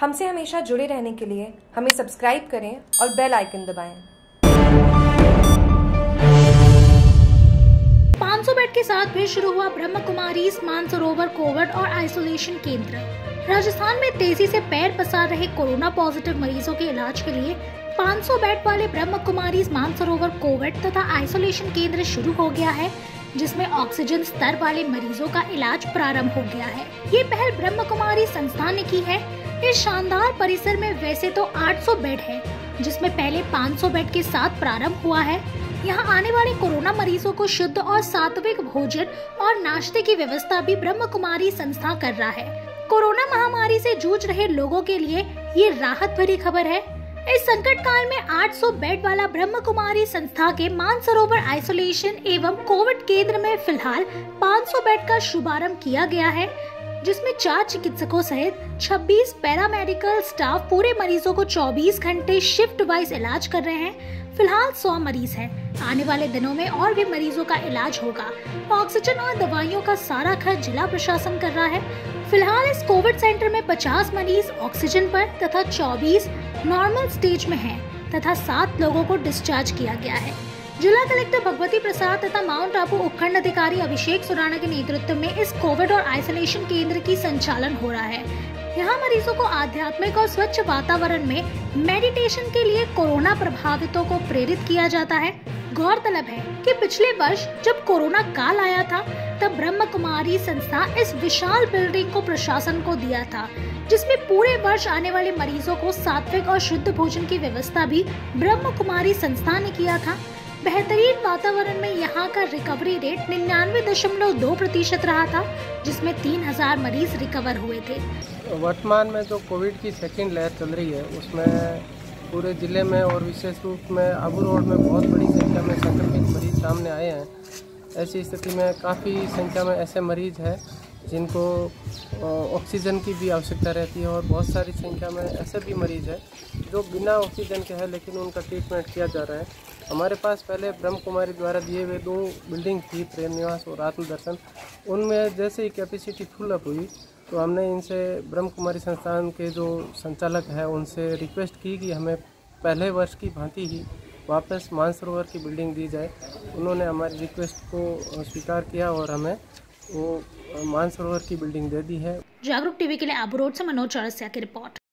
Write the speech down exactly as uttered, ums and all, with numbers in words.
हमसे हमेशा जुड़े रहने के लिए हमें सब्सक्राइब करें और बेल आइकन दबाएं। पाँच सौ बेड के साथ फिर शुरू हुआ ब्रह्माकुमारीज मानसरोवर कोविड और आइसोलेशन केंद्र। राजस्थान में तेजी से पैर पसार रहे कोरोना पॉजिटिव मरीजों के इलाज के लिए पाँच सौ बेड वाले ब्रह्माकुमारीज मानसरोवर कोविड तथा आइसोलेशन केंद्र शुरू हो गया है, जिसमें ऑक्सीजन स्तर वाले मरीजों का इलाज प्रारंभ हो गया है। ये पहल ब्रह्माकुमारी संस्था ने की है। इस शानदार परिसर में वैसे तो आठ सौ बेड है, जिसमें पहले पाँच सौ बेड के साथ प्रारंभ हुआ है। यहाँ आने वाले कोरोना मरीजों को शुद्ध और सात्विक भोजन और नाश्ते की व्यवस्था भी ब्रह्माकुमारी संस्था कर रहा है। कोरोना महामारी से जूझ रहे लोगों के लिए ये राहत भरी खबर है। इस संकट काल में आठ सौ बेड वाला ब्रह्माकुमारी संस्था के मानसरोवर आइसोलेशन एवं कोविड केंद्र में फिलहाल पाँच सौ बेड का शुभारंभ किया गया है, जिसमें चार चिकित्सकों सहित छब्बीस पैरामेडिकल स्टाफ पूरे मरीजों को चौबीस घंटे शिफ्ट वाइज इलाज कर रहे हैं। फिलहाल सौ मरीज हैं। आने वाले दिनों में और भी मरीजों का इलाज होगा। ऑक्सीजन और दवाइयों का सारा खर्च जिला प्रशासन कर रहा है। फिलहाल इस कोविड सेंटर में पचास मरीज ऑक्सीजन पर तथा चौबीस नॉर्मल स्टेज में हैं तथा सात लोगों को डिस्चार्ज किया गया है। जिला कलेक्टर भगवती प्रसाद तथा माउंट आबू उपखंड अधिकारी अभिषेक सुराणा के नेतृत्व में इस कोविड और आइसोलेशन केंद्र की संचालन हो रहा है। यहाँ मरीजों को आध्यात्मिक और स्वच्छ वातावरण में मेडिटेशन के लिए कोरोना प्रभावितों को प्रेरित किया जाता है। गौरतलब है कि पिछले वर्ष जब कोरोना काल आया था, तब ब्रह्माकुमारी संस्था इस विशाल बिल्डिंग को प्रशासन को दिया था, जिसमें पूरे वर्ष आने वाले मरीजों को सात्विक और शुद्ध भोजन की व्यवस्था भी ब्रह्माकुमारी संस्था ने किया था। बेहतरीन वातावरण में यहाँ का रिकवरी रेट निन्यानवे दशमलव दो प्रतिशत रहा था, जिसमें तीन हजार मरीज रिकवर हुए थे। वर्तमान में जो कोविड की सेकेंड लहर चल रही है, उसमें पूरे ज़िले में और विशेष रूप में आबू रोड में बहुत बड़ी संख्या में संक्रमित मरीज सामने आए हैं। ऐसी स्थिति में काफ़ी संख्या में ऐसे मरीज हैं जिनको ऑक्सीजन की भी आवश्यकता रहती है और बहुत सारी संख्या में ऐसे भी मरीज़ हैं जो बिना ऑक्सीजन के हैं, लेकिन उनका ट्रीटमेंट किया जा रहा है। हमारे पास पहले ब्रह्माकुमारी द्वारा दिए हुए दो बिल्डिंग थी, प्रेम निवास और रात्रि दर्शन। उनमें जैसे ही कैपेसिटी फुल अप हुई तो हमने इनसे ब्रह्माकुमारी संस्थान के जो संचालक हैं उनसे रिक्वेस्ट की कि हमें पहले वर्ष की भांति ही वापस मानसरोवर की बिल्डिंग दी जाए। उन्होंने हमारी रिक्वेस्ट को स्वीकार किया और हमें वो मानसरोवर की बिल्डिंग दे दी है। जागरूक टी वी के लिए आबू रोड से मनोज चौरसिया की रिपोर्ट।